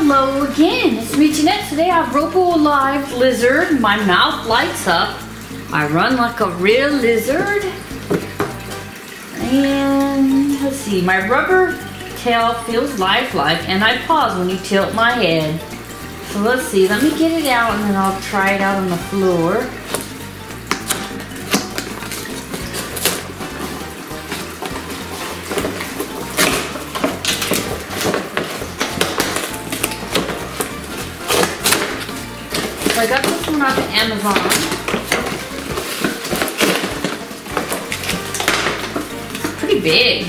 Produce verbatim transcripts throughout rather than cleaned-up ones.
Hello again, it's me Jeanette. Today I have Robo Alive Lizard. My mouth lights up. I run like a real lizard. And let's see, my rubber tail feels lifelike and I pause when you tilt my head. So let's see, let me get it out and then I'll try it out on the floor. So I got this one off of Amazon. It's pretty big.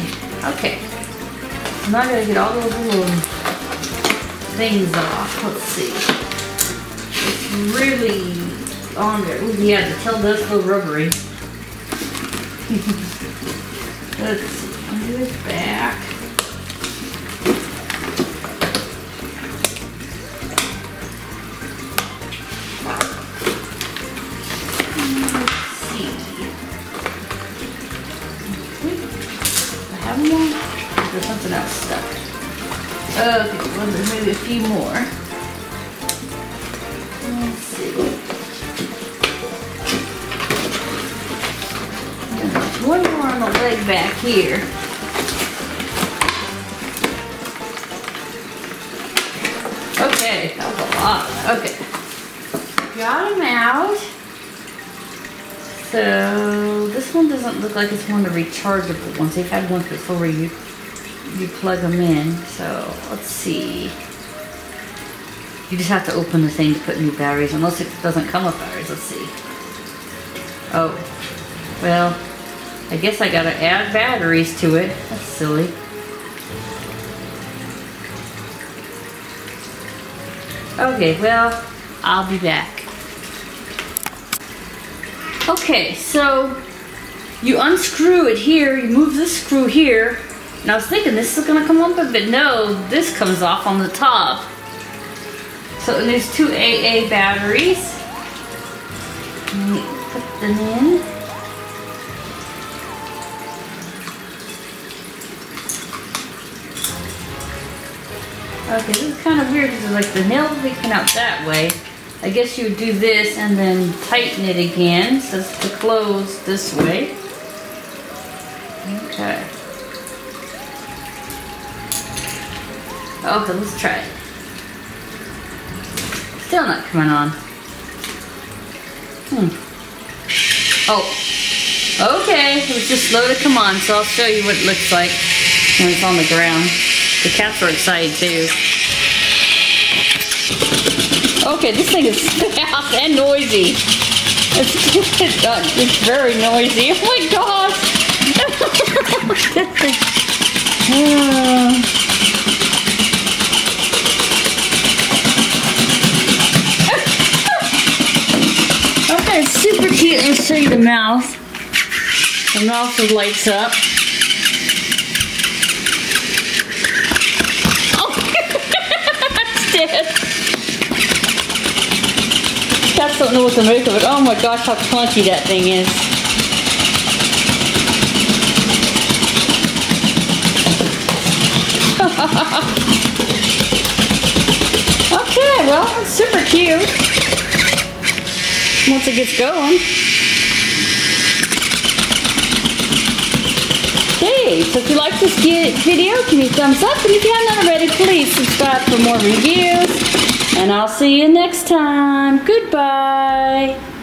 Okay. I'm not going to get all those little things off. Let's see. It's really on there. Ooh, yeah, the tail does feel rubbery. Let's see. I'll do this back. There's something else stuck. Okay, well, there's maybe a few more. Let's see. There's one more on the leg back here. Okay, that was a lot. Okay. Got him out. So, this one doesn't look like it's one of the rechargeable ones. They've had ones before where you, you plug them in. So, let's see. You just have to open the thing to put new batteries, unless it doesn't come with batteries. Let's see. Oh, well, I guess I gotta add batteries to it. That's silly. Okay, well, I'll be back. Okay, so you unscrew it here, you move this screw here, and I was thinking this is gonna come up, but no, this comes off on the top. So there's two double A batteries. Put them in. Okay, this is kind of weird because like the nail leaking out that way. I guess you would do this and then tighten it again, so it's to close this way. Okay. Okay, let's try it. Still not coming on. Hmm. Oh. Okay, it was just slow to come on, so I'll show you what it looks like when it's on the ground. The cats are excited too. Okay, this thing is loud and noisy. It's, it's, uh, it's very noisy. Oh my gosh! Okay, it's super cute. Let's show you the mouth. The mouth lights up. Oh, that's dead. Cats don't know what to make of it. Oh my gosh, how clunky that thing is. Okay, well, it's super cute. Once it gets going. Hey, so if you like this video, give me a thumbs up. And if you haven't already, please subscribe for more reviews. And I'll see you next time. Goodbye.